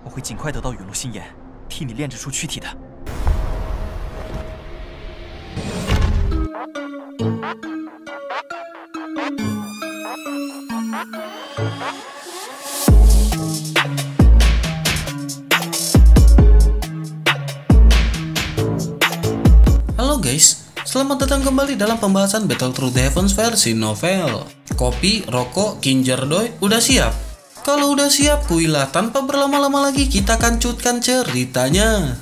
我会尽快得到陨落心炎，替你炼制出躯体的。Halo guys, selamat datang kembali dalam pembahasan Battle Through the Heavens versi novel. Kopi, rokok, kinjerdoy, udah siap? Kalau udah siap, kuilah tanpa berlama-lama lagi kita kancutkan ceritanya.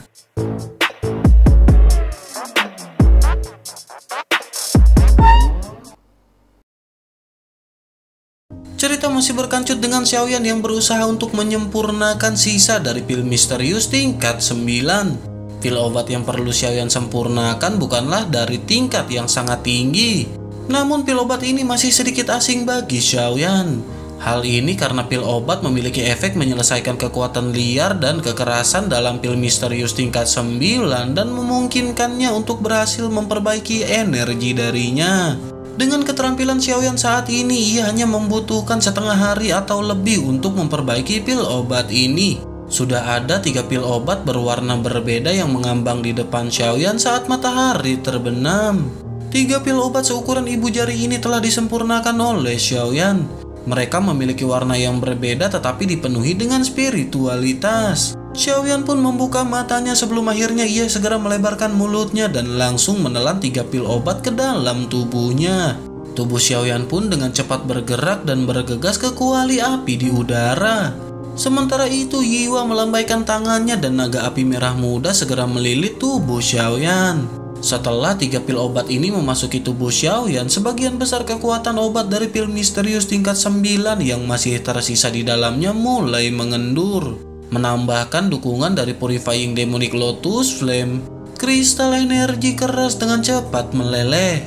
Cerita masih berkancut dengan Xiao Yan yang berusaha untuk menyempurnakan sisa dari pil misterius tingkat 9. Pil obat yang perlu Xiao Yan sempurnakan bukanlah dari tingkat yang sangat tinggi. Namun pil obat ini masih sedikit asing bagi Xiao Yan. Hal ini karena pil obat memiliki efek menyelesaikan kekuatan liar dan kekerasan dalam pil misterius tingkat 9 dan memungkinkannya untuk berhasil memperbaiki energi darinya. Dengan keterampilan Xiao Yan saat ini, ia hanya membutuhkan setengah hari atau lebih untuk memperbaiki pil obat ini. Sudah ada 3 pil obat berwarna berbeda yang mengambang di depan Xiao Yan saat matahari terbenam. 3 pil obat seukuran ibu jari ini telah disempurnakan oleh Xiao Yan. Mereka memiliki warna yang berbeda tetapi dipenuhi dengan spiritualitas. Xiao Yan pun membuka matanya sebelum akhirnya ia segera melebarkan mulutnya dan langsung menelan 3 pil obat ke dalam tubuhnya. Tubuh Xiao Yan pun dengan cepat bergerak dan bergegas ke kuali api di udara. Sementara itu Yi Hua melambaikan tangannya dan naga api merah muda segera melilit tubuh Xiao Yan. Setelah 3 pil obat ini memasuki tubuh Xiao Yan, sebagian besar kekuatan obat dari pil misterius tingkat 9 yang masih tersisa di dalamnya mulai mengendur. Menambahkan dukungan dari Purifying Demonic Lotus Flame, kristal energi keras dengan cepat meleleh.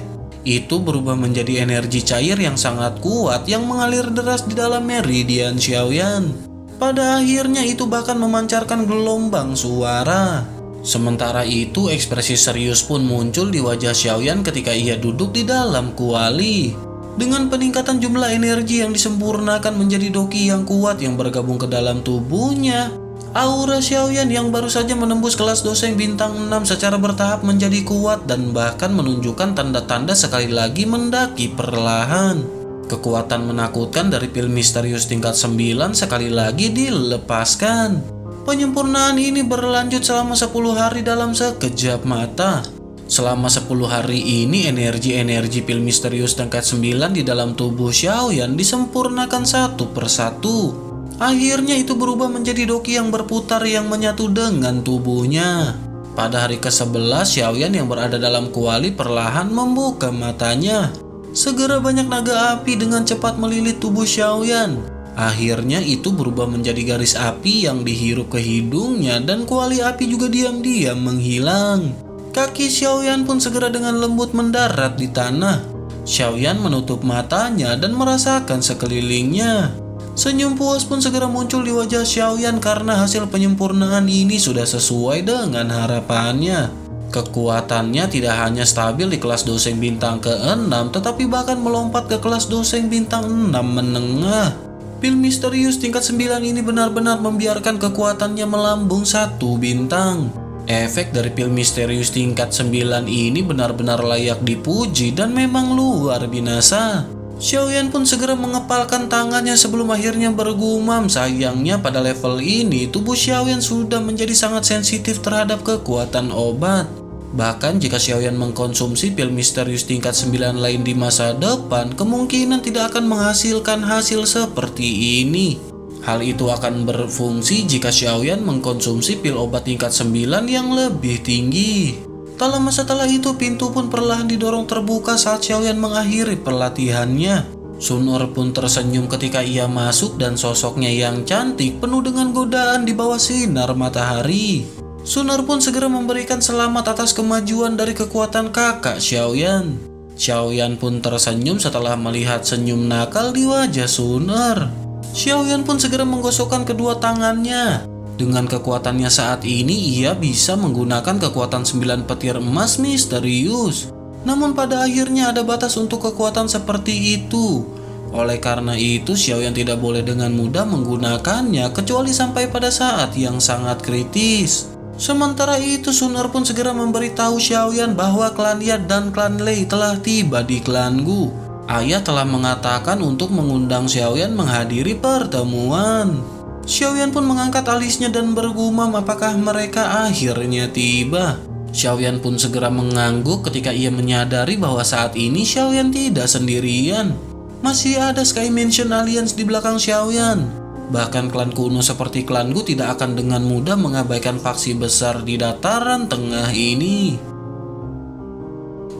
Itu berubah menjadi energi cair yang sangat kuat yang mengalir deras di dalam meridian Xiao Yan. Pada akhirnya itu bahkan memancarkan gelombang suara. Sementara itu, ekspresi serius pun muncul di wajah Xiao Yan ketika ia duduk di dalam kuali. Dengan peningkatan jumlah energi yang disempurnakan menjadi doki yang kuat yang bergabung ke dalam tubuhnya, aura Xiao Yan yang baru saja menembus kelas dosen bintang 6 secara bertahap menjadi kuat dan bahkan menunjukkan tanda-tanda sekali lagi mendaki perlahan. Kekuatan menakutkan dari pil misterius tingkat 9 sekali lagi dilepaskan. Penyempurnaan ini berlanjut selama 10 hari dalam sekejap mata. Selama 10 hari ini energi-energi pil misterius tingkat 9 di dalam tubuh Xiao Yan disempurnakan satu persatu. Akhirnya itu berubah menjadi doki yang berputar yang menyatu dengan tubuhnya. Pada hari ke-11, Xiao Yan yang berada dalam kuali perlahan membuka matanya. Segera banyak naga api dengan cepat melilit tubuh Xiao Yan. Akhirnya itu berubah menjadi garis api yang dihirup ke hidungnya dan kuali api juga diam-diam menghilang. Kaki Xiao Yan pun segera dengan lembut mendarat di tanah. Xiao Yan menutup matanya dan merasakan sekelilingnya. Senyum puas pun segera muncul di wajah Xiao Yan karena hasil penyempurnaan ini sudah sesuai dengan harapannya. Kekuatannya tidak hanya stabil di kelas dosen bintang ke-6 tetapi bahkan melompat ke kelas dosen bintang 6 menengah. Pil misterius tingkat 9 ini benar-benar membiarkan kekuatannya melambung satu bintang. Efek dari pil misterius tingkat 9 ini benar-benar layak dipuji dan memang luar binasa. Xiao Yan pun segera mengepalkan tangannya sebelum akhirnya bergumam. Sayangnya pada level ini tubuh Xiao Yan sudah menjadi sangat sensitif terhadap kekuatan obat. Bahkan jika Xiao Yan mengkonsumsi pil misterius tingkat 9 lain di masa depan, kemungkinan tidak akan menghasilkan hasil seperti ini. Hal itu akan berfungsi jika Xiao Yan mengkonsumsi pil obat tingkat 9 yang lebih tinggi. Tak lama setelah itu, pintu pun perlahan didorong terbuka saat Xiao Yan mengakhiri pelatihannya. Sun'er pun tersenyum ketika ia masuk dan sosoknya yang cantik penuh dengan godaan di bawah sinar matahari. Sun'er pun segera memberikan selamat atas kemajuan dari kekuatan kakak Xiao Yan. Xiao Yan pun tersenyum setelah melihat senyum nakal di wajah Sun'er. Xiao Yan pun segera menggosokkan kedua tangannya. Dengan kekuatannya saat ini, ia bisa menggunakan kekuatan 9 petir emas misterius. Namun pada akhirnya ada batas untuk kekuatan seperti itu. Oleh karena itu, Xiao Yan tidak boleh dengan mudah menggunakannya kecuali sampai pada saat yang sangat kritis. Sementara itu, Sun'er pun segera memberitahu Xiao Yan bahwa klan Yan dan klan Lei telah tiba di klan Gu. Ayah telah mengatakan untuk mengundang Xiao Yan menghadiri pertemuan. Xiao Yan pun mengangkat alisnya dan bergumam apakah mereka akhirnya tiba. Xiao Yan pun segera mengangguk ketika ia menyadari bahwa saat ini Xiao Yan tidak sendirian. Masih ada Sky Mansion Alliance di belakang Xiao Yan. Bahkan klan kuno seperti klan Gu tidak akan dengan mudah mengabaikan faksi besar di dataran tengah ini.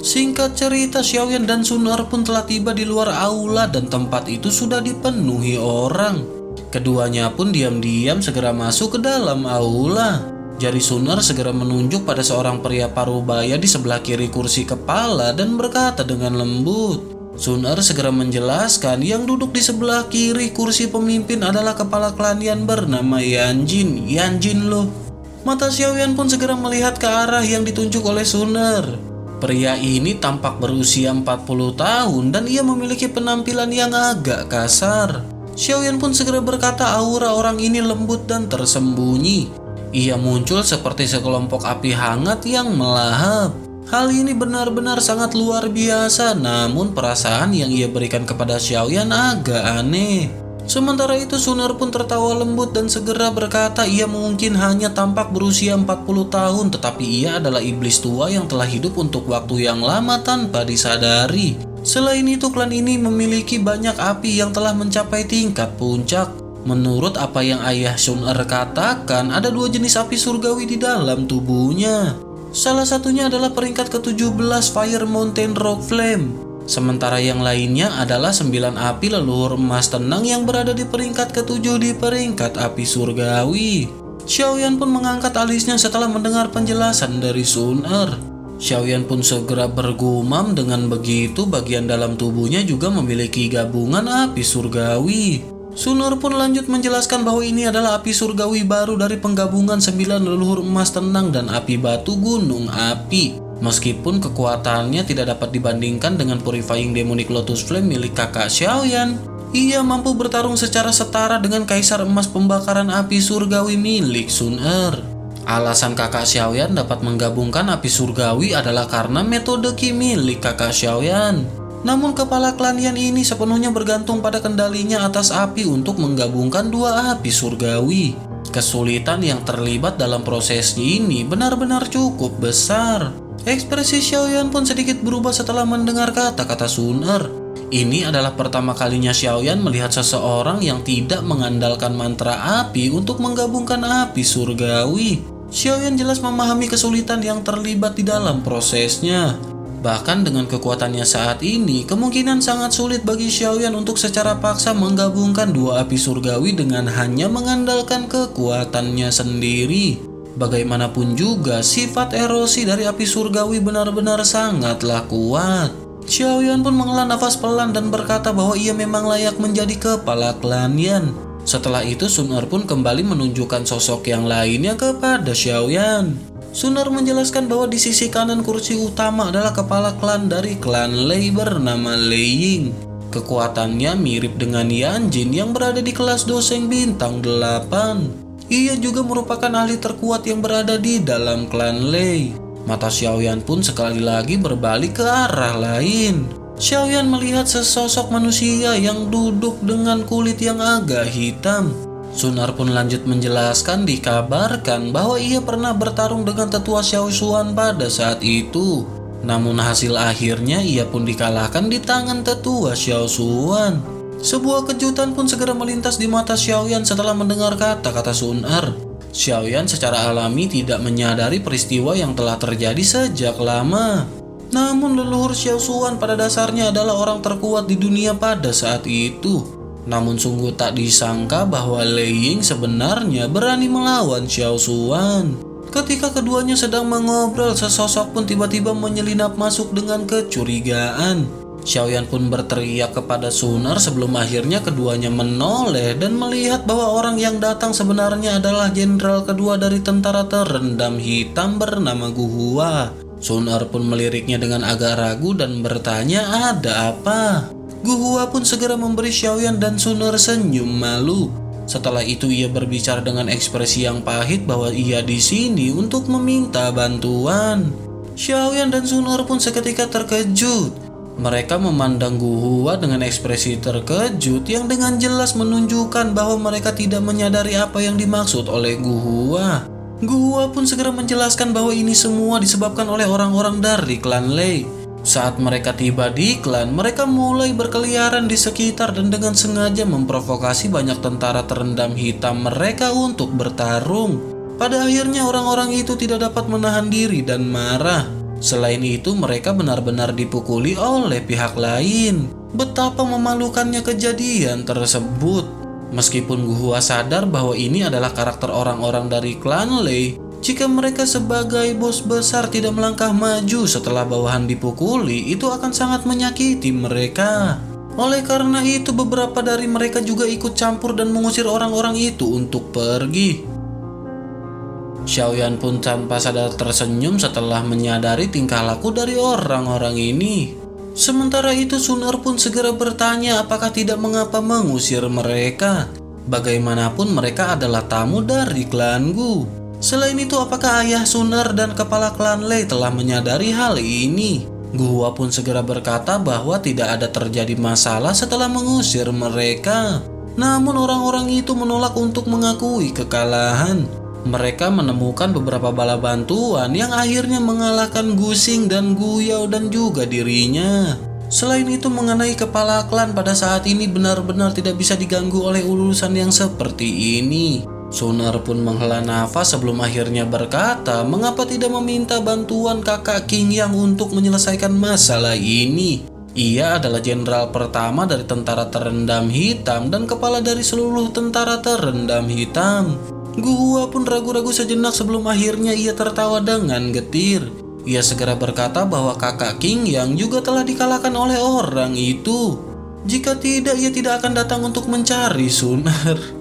Singkat cerita, Xiao Yan dan Sun'er pun telah tiba di luar aula dan tempat itu sudah dipenuhi orang. Keduanya pun diam-diam segera masuk ke dalam aula. Jari Sun'er segera menunjuk pada seorang pria parubaya di sebelah kiri kursi kepala dan berkata dengan lembut. Sun'er segera menjelaskan yang duduk di sebelah kiri kursi pemimpin adalah kepala klan Yan bernama Yan Jin. Yan Jin loh. Mata Xiao Yan pun segera melihat ke arah yang ditunjuk oleh Sun'er. Pria ini tampak berusia 40 tahun dan ia memiliki penampilan yang agak kasar. Xiao Yan pun segera berkata aura orang ini lembut dan tersembunyi. Ia muncul seperti sekelompok api hangat yang melahap. Hal ini benar-benar sangat luar biasa, namun perasaan yang ia berikan kepada Xiao Yan agak aneh. Sementara itu Sun'er pun tertawa lembut dan segera berkata ia mungkin hanya tampak berusia 40 tahun, tetapi ia adalah iblis tua yang telah hidup untuk waktu yang lama tanpa disadari. Selain itu klan ini memiliki banyak api yang telah mencapai tingkat puncak. Menurut apa yang ayah Sun'er katakan, ada dua jenis api surgawi di dalam tubuhnya. Salah satunya adalah peringkat ke-17 Fire Mountain Rock Flame. Sementara yang lainnya adalah 9 api leluhur emas tenang yang berada di peringkat ke-7 di peringkat api surgawi. Xiao Yan pun mengangkat alisnya setelah mendengar penjelasan dari Sun'er. Xiao Yan pun segera bergumam, dengan begitu bagian dalam tubuhnya juga memiliki gabungan api surgawi. Sun'er pun lanjut menjelaskan bahwa ini adalah api surgawi baru dari penggabungan 9 leluhur emas tenang dan api batu gunung api. Meskipun kekuatannya tidak dapat dibandingkan dengan Purifying Demonic Lotus Flame milik kakak Xiao Yan, ia mampu bertarung secara setara dengan kaisar emas pembakaran api surgawi milik Sun'er. Alasan kakak Xiao Yan dapat menggabungkan api surgawi adalah karena metode Qi milik kakak Xiao Yan. Namun kepala klan Yan ini sepenuhnya bergantung pada kendalinya atas api untuk menggabungkan dua api surgawi. Kesulitan yang terlibat dalam proses ini benar-benar cukup besar. Ekspresi Xiao Yan pun sedikit berubah setelah mendengar kata-kata Sun'er. Ini adalah pertama kalinya Xiao Yan melihat seseorang yang tidak mengandalkan mantra api untuk menggabungkan api surgawi. Xiao Yan jelas memahami kesulitan yang terlibat di dalam prosesnya. Bahkan dengan kekuatannya saat ini, kemungkinan sangat sulit bagi Xiao Yan untuk secara paksa menggabungkan dua api surgawi dengan hanya mengandalkan kekuatannya sendiri. Bagaimanapun juga, sifat erosi dari api surgawi benar-benar sangatlah kuat. Xiao Yan pun menghela nafas pelan dan berkata bahwa ia memang layak menjadi kepala klan Yan. Setelah itu Sun'er pun kembali menunjukkan sosok yang lainnya kepada Xiao Yan. Sun'er menjelaskan bahwa di sisi kanan kursi utama adalah kepala klan dari klan Lei bernama Lei Ying. Kekuatannya mirip dengan Yan Jin yang berada di kelas Doseng bintang 8. Ia juga merupakan ahli terkuat yang berada di dalam klan Lei. Mata Xiao Yan pun sekali lagi berbalik ke arah lain. Xiao Yan melihat sesosok manusia yang duduk dengan kulit yang agak hitam. Sun'er pun lanjut menjelaskan, dikabarkan bahwa ia pernah bertarung dengan tetua Xiao Xuan pada saat itu. Namun hasil akhirnya ia pun dikalahkan di tangan tetua Xiao Xuan. Sebuah kejutan pun segera melintas di mata Xiao Yan setelah mendengar kata-kata Sun'er. Xiao Yan secara alami tidak menyadari peristiwa yang telah terjadi sejak lama. Namun leluhur Xiao Xuan pada dasarnya adalah orang terkuat di dunia pada saat itu. Namun sungguh tak disangka bahwa Lei Ying sebenarnya berani melawan Xiao Xuan. Ketika keduanya sedang mengobrol, sesosok pun tiba-tiba menyelinap masuk dengan kecurigaan. Xiao Yan pun berteriak kepada Sun'er sebelum akhirnya keduanya menoleh dan melihat bahwa orang yang datang sebenarnya adalah jenderal kedua dari tentara terendam hitam bernama Gu Hua. Sun'er pun meliriknya dengan agak ragu dan bertanya ada apa. Gu Hua pun segera memberi Xiao Yan dan Sun'er senyum malu. Setelah itu ia berbicara dengan ekspresi yang pahit bahwa ia di sini untuk meminta bantuan. Xiao Yan dan Sun'er pun seketika terkejut. Mereka memandang Gu Hua dengan ekspresi terkejut yang dengan jelas menunjukkan bahwa mereka tidak menyadari apa yang dimaksud oleh Gu Hua. Gu Hua pun segera menjelaskan bahwa ini semua disebabkan oleh orang-orang dari klan Lei. Saat mereka tiba di klan, mereka mulai berkeliaran di sekitar dan dengan sengaja memprovokasi banyak tentara terendam hitam mereka untuk bertarung. Pada akhirnya orang-orang itu tidak dapat menahan diri dan marah. Selain itu, mereka benar-benar dipukuli oleh pihak lain. Betapa memalukannya kejadian tersebut. Meskipun Gu Hua sadar bahwa ini adalah karakter orang-orang dari klan Lei, jika mereka sebagai bos besar tidak melangkah maju setelah bawahan dipukuli, itu akan sangat menyakiti mereka. Oleh karena itu, beberapa dari mereka juga ikut campur dan mengusir orang-orang itu untuk pergi. Xiao Yan pun tanpa sadar tersenyum setelah menyadari tingkah laku dari orang-orang ini. Sementara itu, Sun'er pun segera bertanya apakah tidak mengapa mengusir mereka. Bagaimanapun mereka adalah tamu dari klan Gu. Selain itu, apakah ayah Sun'er dan kepala klan Lei telah menyadari hal ini? Gu Hua pun segera berkata bahwa tidak ada terjadi masalah setelah mengusir mereka. Namun orang-orang itu menolak untuk mengakui kekalahan. Mereka menemukan beberapa bala bantuan yang akhirnya mengalahkan Gu Xing dan Gu Yao dan juga dirinya. Selain itu, mengenai kepala klan pada saat ini benar-benar tidak bisa diganggu oleh urusan yang seperti ini. Sun'er pun menghela nafas sebelum akhirnya berkata, mengapa tidak meminta bantuan kakak Qingyang untuk menyelesaikan masalah ini? Ia adalah jenderal pertama dari tentara terendam hitam dan kepala dari seluruh tentara terendam hitam. Gu Hua pun ragu-ragu sejenak sebelum akhirnya ia tertawa dengan getir. Ia segera berkata bahwa kakak Qingyang juga telah dikalahkan oleh orang itu. Jika tidak, ia tidak akan datang untuk mencari Sun'er.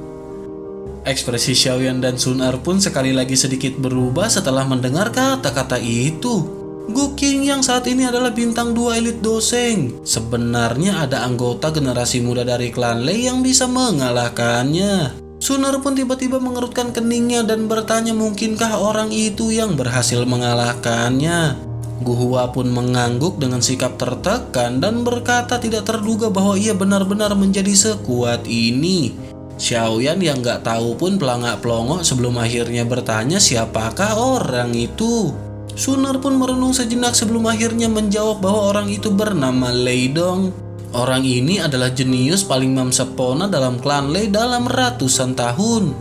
Ekspresi Xiao Yan dan Sun'er pun sekali lagi sedikit berubah setelah mendengar kata-kata itu. Gu Qingyang saat ini adalah bintang 2 elit doseng. Sebenarnya ada anggota generasi muda dari klan Lei yang bisa mengalahkannya. Sun'er pun tiba-tiba mengerutkan keningnya dan bertanya mungkinkah orang itu yang berhasil mengalahkannya. Gu Hua pun mengangguk dengan sikap tertekan dan berkata tidak terduga bahwa ia benar-benar menjadi sekuat ini. Xiao Yan yang gak tahu pun pelangak-pelongok sebelum akhirnya bertanya siapakah orang itu. Sun'er pun merenung sejenak sebelum akhirnya menjawab bahwa orang itu bernama Lei Dong. Orang ini adalah jenius paling memsepona dalam klan Lei dalam ratusan tahun.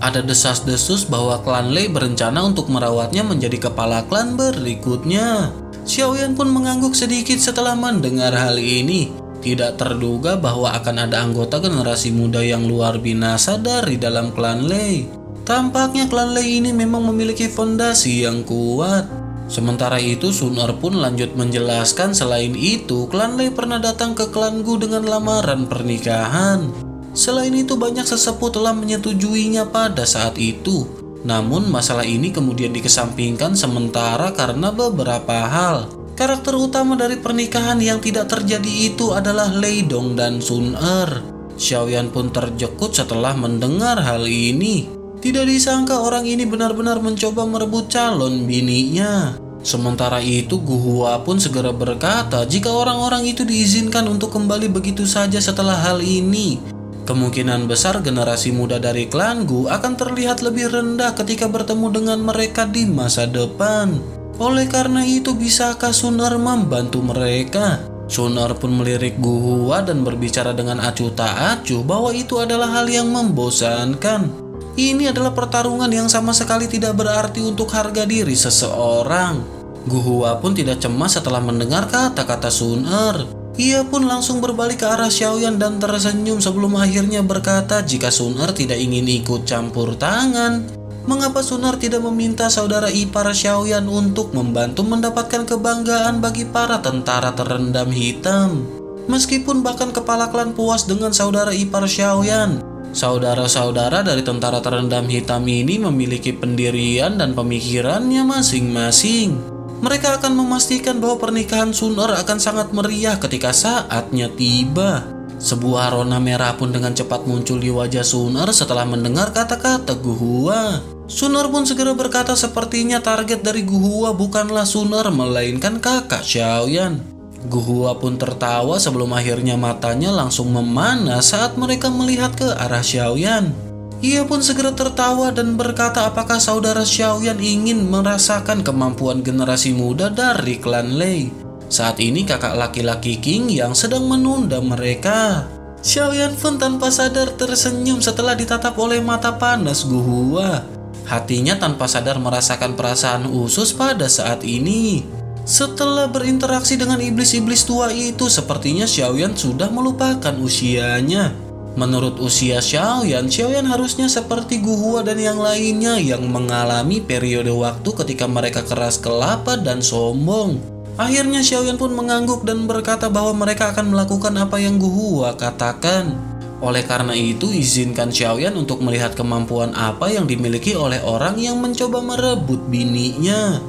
Ada desas-desus bahwa klan Lei berencana untuk merawatnya menjadi kepala klan berikutnya. Xiao Yan pun mengangguk sedikit setelah mendengar hal ini. Tidak terduga bahwa akan ada anggota generasi muda yang luar binasa dari dalam klan Lei. Tampaknya klan Lei ini memang memiliki fondasi yang kuat. Sementara itu, Sun'er pun lanjut menjelaskan selain itu, klan Lei pernah datang ke klan Gu dengan lamaran pernikahan. Selain itu, banyak sesepuh telah menyetujuinya pada saat itu. Namun, masalah ini kemudian dikesampingkan sementara karena beberapa hal. Karakter utama dari pernikahan yang tidak terjadi itu adalah Lei Dong dan Sun'er. Xiao Yan pun terjekut setelah mendengar hal ini. Tidak disangka orang ini benar-benar mencoba merebut calon bininya. Sementara itu, Gu Hua pun segera berkata jika orang-orang itu diizinkan untuk kembali begitu saja setelah hal ini, kemungkinan besar generasi muda dari klan Gu akan terlihat lebih rendah ketika bertemu dengan mereka di masa depan. Oleh karena itu, bisakah Sun'er membantu mereka? Sun'er pun melirik Gu Hua dan berbicara dengan acuh tak acuh bahwa itu adalah hal yang membosankan. Ini adalah pertarungan yang sama sekali tidak berarti untuk harga diri seseorang. Gu Hua pun tidak cemas setelah mendengar kata-kata Sun'er. Ia pun langsung berbalik ke arah Xiao Yan dan tersenyum sebelum akhirnya berkata jika Sun'er tidak ingin ikut campur tangan, mengapa Sun'er tidak meminta saudara ipar Xiao Yan untuk membantu mendapatkan kebanggaan bagi para tentara terendam hitam? Meskipun bahkan kepala klan puas dengan saudara ipar Xiao Yan, saudara-saudara dari tentara terendam hitam ini memiliki pendirian dan pemikirannya masing-masing. mereka akan memastikan bahwa pernikahan Sun'er akan sangat meriah ketika saatnya tiba. Sebuah rona merah pun dengan cepat muncul di wajah Sun'er setelah mendengar kata-kata Gu Hua. Sun'er pun segera berkata sepertinya target dari Gu Hua bukanlah Sun'er melainkan kakak Xiao Yan. Gu Hua pun tertawa sebelum akhirnya matanya langsung memanas saat mereka melihat ke arah Xiao Yan. Ia pun segera tertawa dan berkata apakah saudara Xiao Yan ingin merasakan kemampuan generasi muda dari klan Lei. Saat ini kakak laki-laki Qingyang sedang menunda mereka. Xiao Yan pun tanpa sadar tersenyum setelah ditatap oleh mata panas Gu Hua. Hatinya tanpa sadar merasakan perasaan usus pada saat ini. Setelah berinteraksi dengan iblis-iblis tua itu, sepertinya Xiao Yan sudah melupakan usianya. Menurut usia Xiao Yan harusnya seperti Gu Hua dan yang lainnya yang mengalami periode waktu ketika mereka keras kepala dan sombong. Akhirnya Xiao Yan pun mengangguk dan berkata bahwa mereka akan melakukan apa yang Gu Hua katakan. Oleh karena itu, izinkan Xiao Yan untuk melihat kemampuan apa yang dimiliki oleh orang yang mencoba merebut bininya.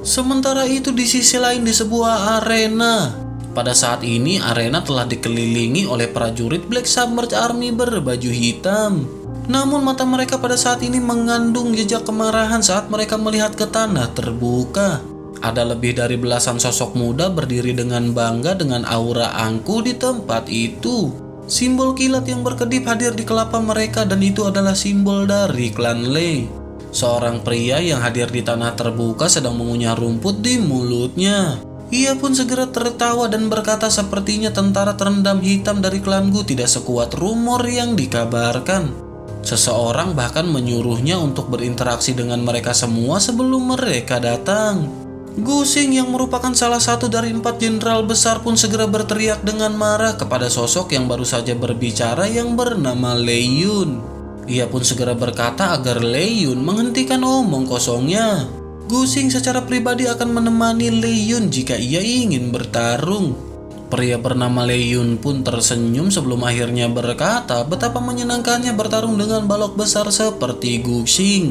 Sementara itu di sisi lain di sebuah arena. Pada saat ini arena telah dikelilingi oleh prajurit Black Submerged Army berbaju hitam. Namun mata mereka pada saat ini mengandung jejak kemarahan saat mereka melihat ke tanah terbuka. Ada lebih dari belasan sosok muda berdiri dengan bangga dengan aura angkuh di tempat itu. Simbol kilat yang berkedip hadir di kelapa mereka dan itu adalah simbol dari klan Lei. Seorang pria yang hadir di tanah terbuka sedang mengunyah rumput di mulutnya. Ia pun segera tertawa dan berkata sepertinya tentara terendam hitam dari klan Gu tidak sekuat rumor yang dikabarkan. Seseorang bahkan menyuruhnya untuk berinteraksi dengan mereka semua sebelum mereka datang. Gu Xing yang merupakan salah satu dari 4 jenderal besar pun segera berteriak dengan marah kepada sosok yang baru saja berbicara yang bernama Lei Yun. Ia pun segera berkata agar Lei Yun menghentikan omong kosongnya. Gu Xing secara pribadi akan menemani Lei Yun jika ia ingin bertarung. Pria bernama Lei Yun pun tersenyum sebelum akhirnya berkata betapa menyenangkannya bertarung dengan balok besar seperti Gu Xing.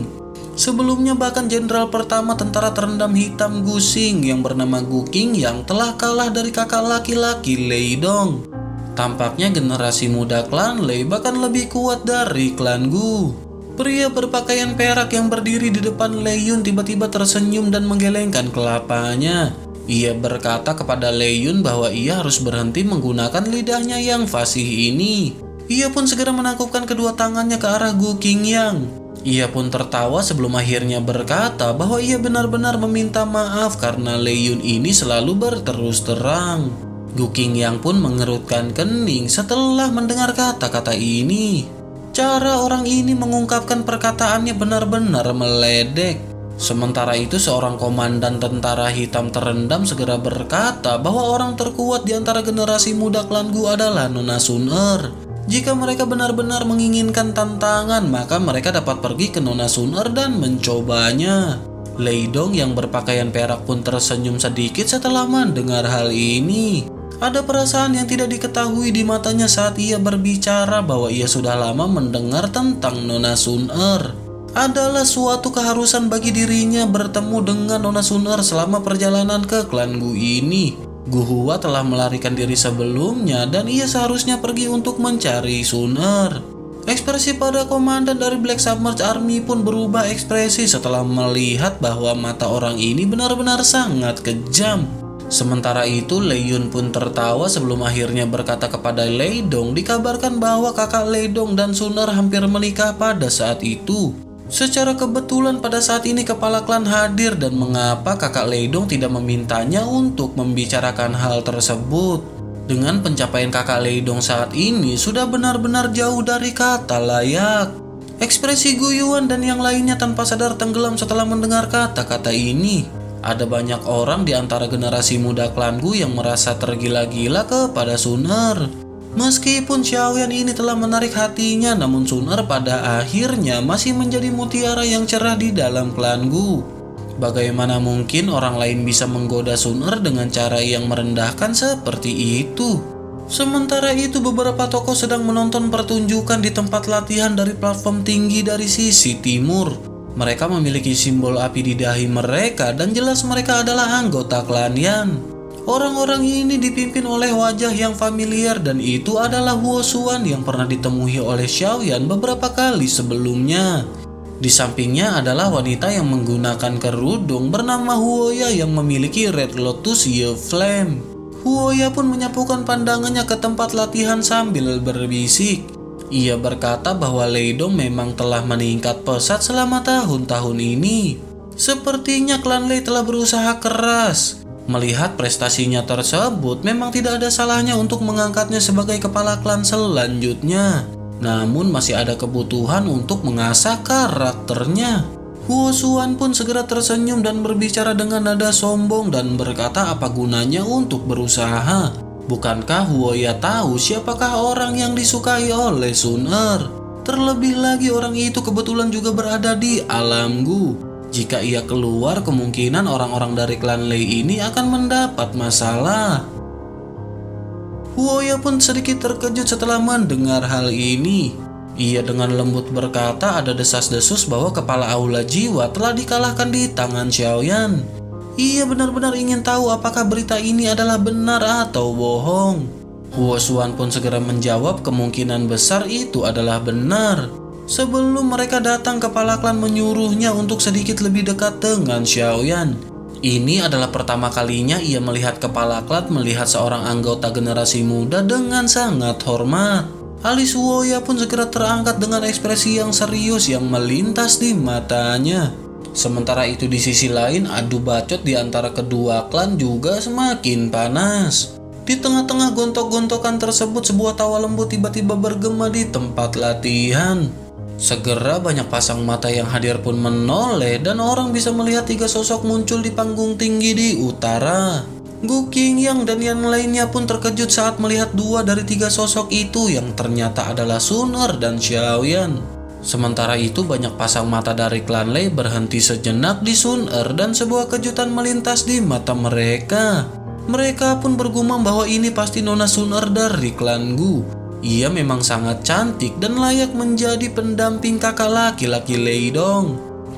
Sebelumnya bahkan jenderal pertama tentara terendam hitam Gu Xing yang bernama Gu Qingyang telah kalah dari kakak laki-laki Lei Dong. Tampaknya generasi muda klan Lei bahkan lebih kuat dari klan Gu. Pria berpakaian perak yang berdiri di depan Lei Yun tiba-tiba tersenyum dan menggelengkan kelapanya. Ia berkata kepada Lei Yun bahwa ia harus berhenti menggunakan lidahnya yang fasih ini. Ia pun segera menangkupkan kedua tangannya ke arah Gu Qingyang. Ia pun tertawa sebelum akhirnya berkata bahwa ia benar-benar meminta maaf karena Lei Yun ini selalu berterus terang. Gu Qingyang pun mengerutkan kening setelah mendengar kata-kata ini. Cara orang ini mengungkapkan perkataannya benar-benar meledek. Sementara itu seorang komandan tentara hitam terendam segera berkata bahwa orang terkuat di antara generasi muda klan Gu adalah Nona Sun'er. Jika mereka benar-benar menginginkan tantangan, maka mereka dapat pergi ke Nona Sun'er dan mencobanya. Lei Dong yang berpakaian perak pun tersenyum sedikit setelah mendengar hal ini. Ada perasaan yang tidak diketahui di matanya saat ia berbicara bahwa ia sudah lama mendengar tentang Nona Sun'er. Adalah suatu keharusan bagi dirinya bertemu dengan Nona Sun'er selama perjalanan ke klan Gu ini. Gu Hua telah melarikan diri sebelumnya dan ia seharusnya pergi untuk mencari Sun'er. Ekspresi pada komandan dari Black Submerged Army pun berubah ekspresi setelah melihat bahwa mata orang ini benar-benar sangat kejam. Sementara itu Lei Yun pun tertawa sebelum akhirnya berkata kepada Lei Dong dikabarkan bahwa kakak Lei Dong dan Sun'er hampir menikah pada saat itu. Secara kebetulan pada saat ini kepala klan hadir dan mengapa kakak Lei Dong tidak memintanya untuk membicarakan hal tersebut. Dengan pencapaian kakak Lei Dong saat ini sudah benar-benar jauh dari kata layak. Ekspresi Gu Yuan dan yang lainnya tanpa sadar tenggelam setelah mendengar kata-kata ini. Ada banyak orang di antara generasi muda klan Gu yang merasa tergila-gila kepada Sun'er. Meskipun Xiao Yan ini telah menarik hatinya, namun Sun'er pada akhirnya masih menjadi mutiara yang cerah di dalam klan Gu. Bagaimana mungkin orang lain bisa menggoda Sun'er dengan cara yang merendahkan seperti itu? Sementara itu beberapa tokoh sedang menonton pertunjukan di tempat latihan dari platform tinggi dari sisi timur. Mereka memiliki simbol api di dahi mereka dan jelas mereka adalah anggota klan Yan. Orang-orang ini dipimpin oleh wajah yang familiar dan itu adalah Huo Xuan yang pernah ditemui oleh Xiao Yan beberapa kali sebelumnya. Di sampingnya adalah wanita yang menggunakan kerudung bernama Huo Ya yang memiliki Red Lotus Yue Flame. Huo Ya pun menyapukan pandangannya ke tempat latihan sambil berbisik. Ia berkata bahwa Lei Dong memang telah meningkat pesat selama tahun-tahun ini. Sepertinya klan Lei telah berusaha keras. Melihat prestasinya tersebut, memang tidak ada salahnya untuk mengangkatnya sebagai kepala klan selanjutnya. Namun masih ada kebutuhan untuk mengasah karakternya. Huo Xuan pun segera tersenyum dan berbicara dengan nada sombong dan berkata apa gunanya untuk berusaha. Bukankah Huo Ya tahu siapakah orang yang disukai oleh Sun'er? Terlebih lagi orang itu kebetulan juga berada di alam Gu. Jika ia keluar, kemungkinan orang-orang dari klan Lei ini akan mendapat masalah. Huo Ya pun sedikit terkejut setelah mendengar hal ini. Ia dengan lembut berkata ada desas-desus bahwa kepala aula jiwa telah dikalahkan di tangan Xiao Yan. Ia benar-benar ingin tahu apakah berita ini adalah benar atau bohong. Huo Xuan pun segera menjawab kemungkinan besar itu adalah benar. Sebelum mereka datang, kepala klan menyuruhnya untuk sedikit lebih dekat dengan Xiao Yan. Ini adalah pertama kalinya ia melihat kepala klan melihat seorang anggota generasi muda dengan sangat hormat. Alis Huo Ya pun segera terangkat dengan ekspresi yang serius yang melintas di matanya. Sementara itu di sisi lain, adu bacot di antara kedua klan juga semakin panas. Di tengah-tengah gontok-gontokan tersebut, sebuah tawa lembut tiba-tiba bergema di tempat latihan. Segera banyak pasang mata yang hadir pun menoleh dan orang bisa melihat tiga sosok muncul di panggung tinggi di utara. Gu Qingyang dan yang lainnya pun terkejut saat melihat dua dari tiga sosok itu yang ternyata adalah Sun'er dan Xiao Yan. Sementara itu banyak pasang mata dari klan Lei berhenti sejenak di Sun'er dan sebuah kejutan melintas di mata mereka. Mereka pun bergumam bahwa ini pasti nona Sun'er dari klan Gu. Ia memang sangat cantik dan layak menjadi pendamping kakak laki-laki Lei Dong.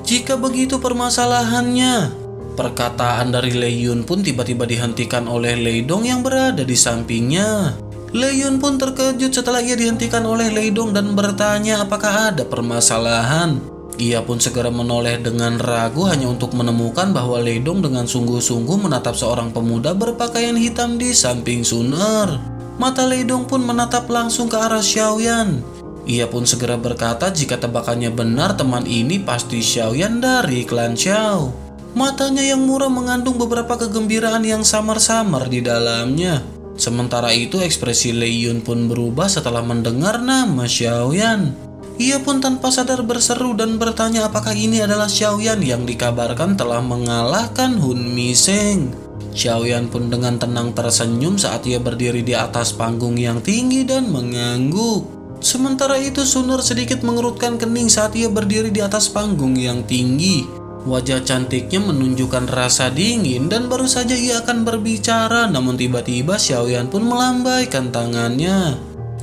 Jika begitu permasalahannya. Perkataan dari Lei Yun pun tiba-tiba dihentikan oleh Lei Dong yang berada di sampingnya. Lei Yun pun terkejut setelah ia dihentikan oleh Lei Dong dan bertanya apakah ada permasalahan. Ia pun segera menoleh dengan ragu hanya untuk menemukan bahwa Lei Dong dengan sungguh-sungguh menatap seorang pemuda berpakaian hitam di samping Sun'er. Mata Lei Dong pun menatap langsung ke arah Xiao Yan. Ia pun segera berkata jika tebakannya benar teman ini pasti Xiao Yan dari klan Xiao. Matanya yang murah mengandung beberapa kegembiraan yang samar-samar di dalamnya. Sementara itu ekspresi Lei Yun pun berubah setelah mendengar nama Xiao Yan. Ia pun tanpa sadar berseru dan bertanya apakah ini adalah Xiao Yan yang dikabarkan telah mengalahkan Hun Miseng. Xiao Yan pun dengan tenang tersenyum saat ia berdiri di atas panggung yang tinggi dan mengangguk. Sementara itu Sun'er sedikit mengerutkan kening saat ia berdiri di atas panggung yang tinggi. Wajah cantiknya menunjukkan rasa dingin dan baru saja ia akan berbicara namun tiba-tiba Xiao Yan pun melambaikan tangannya.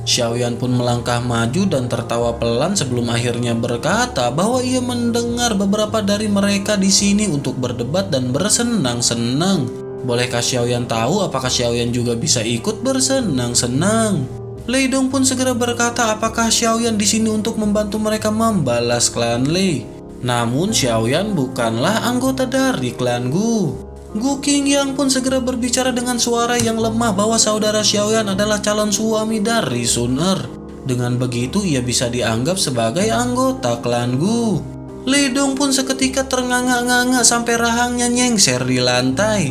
Xiao Yan pun melangkah maju dan tertawa pelan sebelum akhirnya berkata bahwa ia mendengar beberapa dari mereka di sini untuk berdebat dan bersenang-senang. Bolehkah Xiao Yan tahu apakah Xiao Yan juga bisa ikut bersenang-senang? Lei Dong pun segera berkata apakah Xiao Yan di sini untuk membantu mereka membalas klan Lei. Namun Xiao Yan bukanlah anggota dari klan Gu. Gu Qingyang pun segera berbicara dengan suara yang lemah bahwa saudara Xiao Yan adalah calon suami dari Sun'er. Dengan begitu ia bisa dianggap sebagai anggota klan Gu. Lei Dong pun seketika ternganga-nganga sampai rahangnya nyengser di lantai.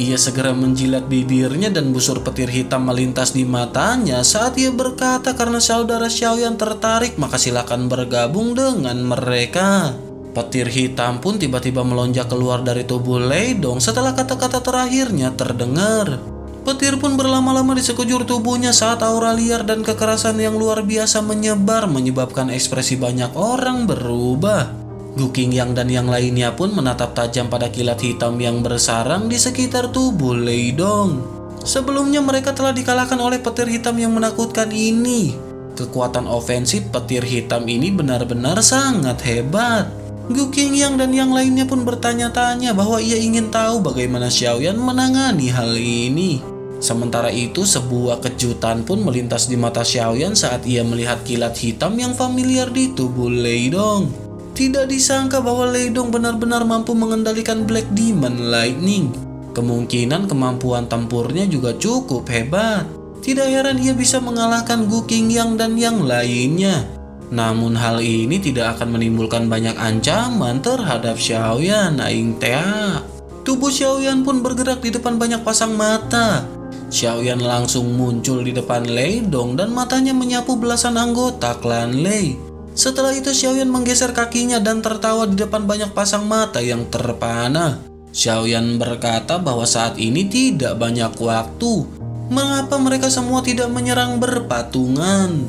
Ia segera menjilat bibirnya dan busur petir hitam melintas di matanya saat ia berkata karena saudara Xiao Yan tertarik maka silakan bergabung dengan mereka. Petir hitam pun tiba-tiba melonjak keluar dari tubuh Lei Dong setelah kata-kata terakhirnya terdengar. Petir pun berlama-lama di sekujur tubuhnya saat aura liar dan kekerasan yang luar biasa menyebar menyebabkan ekspresi banyak orang berubah. Gu Qingyang dan yang lainnya pun menatap tajam pada kilat hitam yang bersarang di sekitar tubuh Lei Dong. Sebelumnya mereka telah dikalahkan oleh petir hitam yang menakutkan ini. Kekuatan ofensif petir hitam ini benar-benar sangat hebat. Gu Qingyang dan yang lainnya pun bertanya-tanya bahwa ia ingin tahu bagaimana Xiao Yan menangani hal ini. Sementara itu, sebuah kejutan pun melintas di mata Xiao Yan saat ia melihat kilat hitam yang familiar di tubuh Lei Dong. Tidak disangka bahwa Lei Dong benar-benar mampu mengendalikan Black Demon Lightning. Kemungkinan kemampuan tempurnya juga cukup hebat. Tidak heran ia bisa mengalahkan Gu Qingyang dan yang lainnya. Namun hal ini tidak akan menimbulkan banyak ancaman terhadap Xiao Yan, aing tea. Tubuh Xiao Yan pun bergerak di depan banyak pasang mata. Xiao Yan langsung muncul di depan Lei Dong dan matanya menyapu belasan anggota klan Lei. Setelah itu Xiao Yan menggeser kakinya dan tertawa di depan banyak pasang mata yang terpana. Xiao Yan berkata bahwa saat ini tidak banyak waktu. Mengapa mereka semua tidak menyerang berpatungan?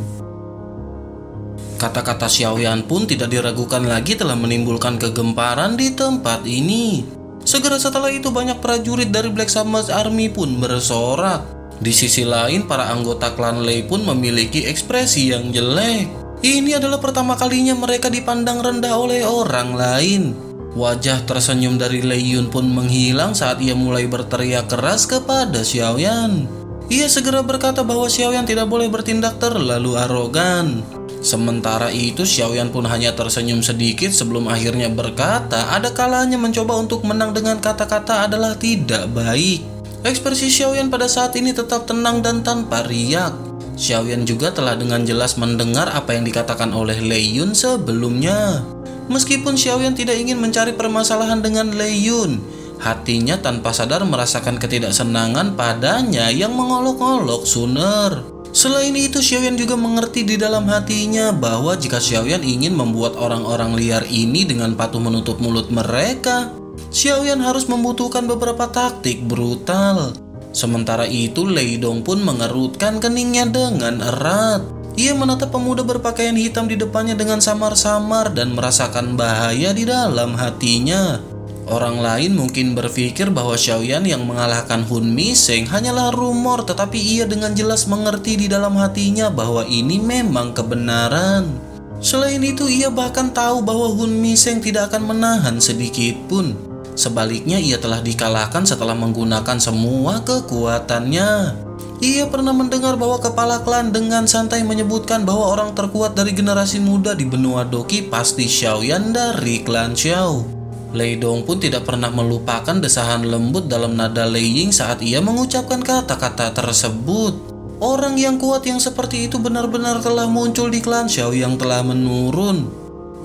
Kata-kata Xiao Yan pun tidak diragukan lagi telah menimbulkan kegemparan di tempat ini. Segera setelah itu banyak prajurit dari Black Sabbath Army pun bersorak. Di sisi lain para anggota klan Lei pun memiliki ekspresi yang jelek. Ini adalah pertama kalinya mereka dipandang rendah oleh orang lain. Wajah tersenyum dari Lei Yun pun menghilang saat ia mulai berteriak keras kepada Xiao Yan. Ia segera berkata bahwa Xiao Yan tidak boleh bertindak terlalu arogan. Sementara itu Xiao Yan pun hanya tersenyum sedikit sebelum akhirnya berkata ada kalanya mencoba untuk menang dengan kata-kata adalah tidak baik. Ekspresi Xiao Yan pada saat ini tetap tenang dan tanpa riak. Xiao Yan juga telah dengan jelas mendengar apa yang dikatakan oleh Lei Yun sebelumnya. Meskipun Xiao Yan tidak ingin mencari permasalahan dengan Lei Yun, hatinya tanpa sadar merasakan ketidaksenangan padanya yang mengolok-olok Sun'er. Selain itu, Xiao Yan juga mengerti di dalam hatinya bahwa jika Xiao Yan ingin membuat orang-orang liar ini dengan patuh menutup mulut mereka, Xiao Yan harus membutuhkan beberapa taktik brutal. Sementara itu, Lei Dong pun mengerutkan keningnya dengan erat. Ia menatap pemuda berpakaian hitam di depannya dengan samar-samar dan merasakan bahaya di dalam hatinya. Orang lain mungkin berpikir bahwa Xiao Yan yang mengalahkan Hun Miseng hanyalah rumor, tetapi ia dengan jelas mengerti di dalam hatinya bahwa ini memang kebenaran. Selain itu, ia bahkan tahu bahwa Hun Miseng tidak akan menahan sedikit pun. Sebaliknya, ia telah dikalahkan setelah menggunakan semua kekuatannya. Ia pernah mendengar bahwa kepala klan dengan santai menyebutkan bahwa orang terkuat dari generasi muda di benua Doki pasti Xiao Yan dari klan Xiao. Lei Dong pun tidak pernah melupakan desahan lembut dalam nada Lei Ying saat ia mengucapkan kata-kata tersebut. Orang yang kuat yang seperti itu benar-benar telah muncul di klan Xiao yang telah menurun.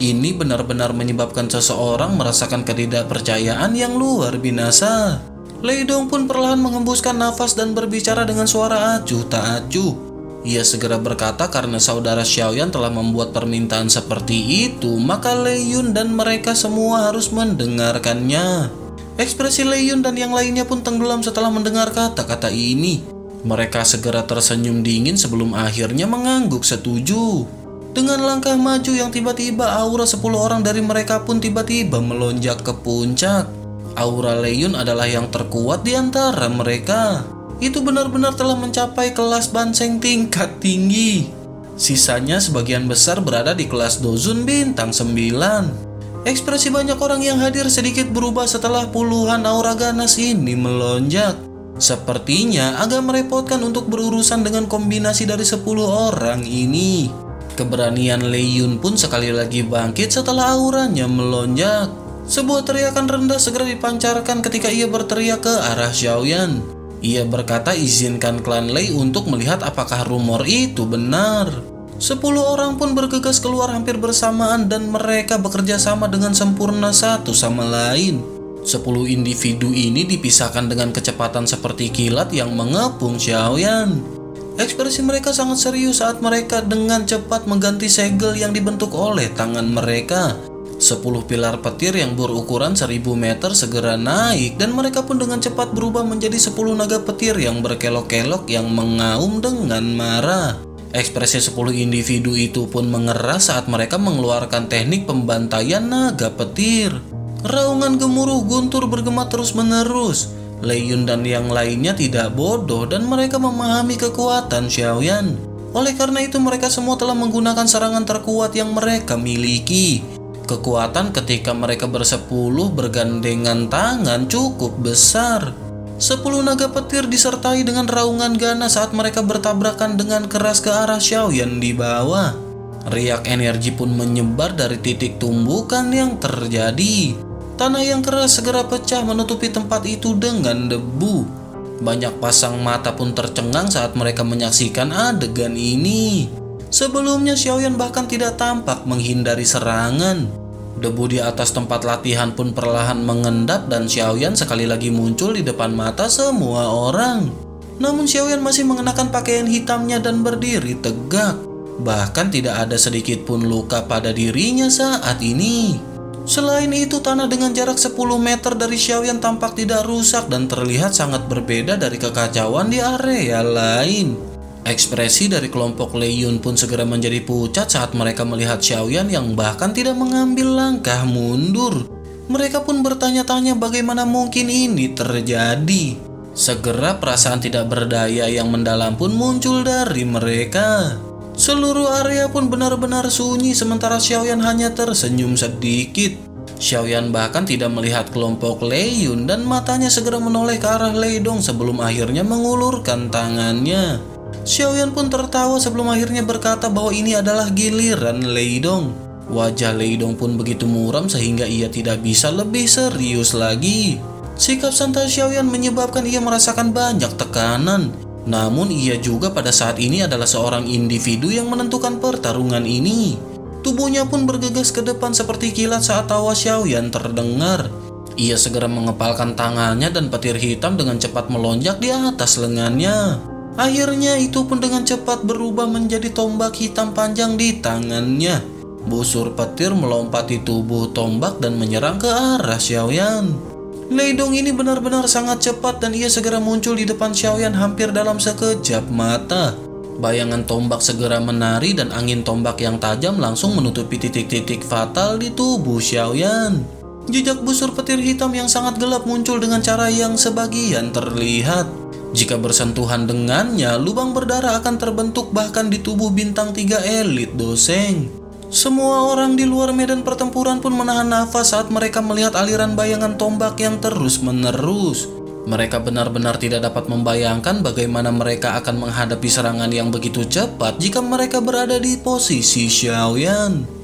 Ini benar-benar menyebabkan seseorang merasakan ketidakpercayaan yang luar binasa. Lei Dong pun perlahan menghembuskan nafas dan berbicara dengan suara acuh tak acuh. Ia segera berkata karena saudara Xiao Yan telah membuat permintaan seperti itu, maka Lei Yun dan mereka semua harus mendengarkannya. Ekspresi Lei Yun dan yang lainnya pun tenggelam setelah mendengar kata-kata ini. Mereka segera tersenyum dingin sebelum akhirnya mengangguk setuju. Dengan langkah maju yang tiba-tiba, aura 10 orang dari mereka pun tiba-tiba melonjak ke puncak. Aura Lei Yun adalah yang terkuat di antara mereka. Itu benar-benar telah mencapai kelas banseng tingkat tinggi. Sisanya sebagian besar berada di kelas dozun bintang 9. Ekspresi banyak orang yang hadir sedikit berubah setelah puluhan aura ganas ini melonjak. Sepertinya agak merepotkan untuk berurusan dengan kombinasi dari 10 orang ini. Keberanian Lei Yun pun sekali lagi bangkit setelah auranya melonjak. Sebuah teriakan rendah segera dipancarkan ketika ia berteriak ke arah Xiao Yan. Ia berkata izinkan klan Lei untuk melihat apakah rumor itu benar. 10 orang pun bergegas keluar hampir bersamaan dan mereka bekerja sama dengan sempurna satu sama lain. 10 individu ini dipisahkan dengan kecepatan seperti kilat yang mengepung Xiao Yan. Ekspresi mereka sangat serius saat mereka dengan cepat mengganti segel yang dibentuk oleh tangan mereka. 10 pilar petir yang berukuran 1000 meter segera naik dan mereka pun dengan cepat berubah menjadi 10 naga petir yang berkelok-kelok yang mengaum dengan marah. Ekspresi 10 individu itu pun mengeras saat mereka mengeluarkan teknik pembantaian naga petir. Raungan gemuruh guntur bergema terus-menerus. Lei Yun dan yang lainnya tidak bodoh dan mereka memahami kekuatan Xiao Yan. Oleh karena itu mereka semua telah menggunakan serangan terkuat yang mereka miliki. Kekuatan ketika mereka bersepuluh bergandengan tangan cukup besar. 10 naga petir disertai dengan raungan ganas saat mereka bertabrakan dengan keras ke arah Xiao Yan di bawah. Riak energi pun menyebar dari titik tumbukan yang terjadi. Tanah yang keras segera pecah menutupi tempat itu dengan debu. Banyak pasang mata pun tercengang saat mereka menyaksikan adegan ini. Sebelumnya Xiao Yan bahkan tidak tampak menghindari serangan. Debu di atas tempat latihan pun perlahan mengendap dan Xiao Yan sekali lagi muncul di depan mata semua orang. Namun Xiao Yan masih mengenakan pakaian hitamnya dan berdiri tegak. Bahkan tidak ada sedikit pun luka pada dirinya saat ini. Selain itu, tanah dengan jarak 10 meter dari Xiao Yan tampak tidak rusak dan terlihat sangat berbeda dari kekacauan di area lain. Ekspresi dari kelompok Lei Yun pun segera menjadi pucat saat mereka melihat Xiao Yan yang bahkan tidak mengambil langkah mundur. Mereka pun bertanya-tanya bagaimana mungkin ini terjadi. Segera perasaan tidak berdaya yang mendalam pun muncul dari mereka. Seluruh area pun benar-benar sunyi sementara Xiao Yan hanya tersenyum sedikit. Xiao Yan bahkan tidak melihat kelompok Lei Yun dan matanya segera menoleh ke arah Lei Dong sebelum akhirnya mengulurkan tangannya. Xiao Yan pun tertawa sebelum akhirnya berkata bahwa ini adalah giliran Lei Dong. Wajah Lei Dong pun begitu muram sehingga ia tidak bisa lebih serius lagi. Sikap santai Xiao Yan menyebabkan ia merasakan banyak tekanan. Namun ia juga pada saat ini adalah seorang individu yang menentukan pertarungan ini. Tubuhnya pun bergegas ke depan seperti kilat saat tawa Xiao Yan terdengar. Ia segera mengepalkan tangannya dan petir hitam dengan cepat melonjak di atas lengannya. Akhirnya itu pun dengan cepat berubah menjadi tombak hitam panjang di tangannya. Busur petir melompati tubuh tombak dan menyerang ke arah Xiao Yan. Lei Dong ini benar-benar sangat cepat dan ia segera muncul di depan Xiao Yan hampir dalam sekejap mata. Bayangan tombak segera menari dan angin tombak yang tajam langsung menutupi titik-titik fatal di tubuh Xiao Yan. Jejak busur petir hitam yang sangat gelap muncul dengan cara yang sebagian terlihat. Jika bersentuhan dengannya, lubang berdarah akan terbentuk bahkan di tubuh bintang 3 elit Doseng. Semua orang di luar medan pertempuran pun menahan nafas saat mereka melihat aliran bayangan tombak yang terus-menerus. Mereka benar-benar tidak dapat membayangkan bagaimana mereka akan menghadapi serangan yang begitu cepat jika mereka berada di posisi Xiao Yan.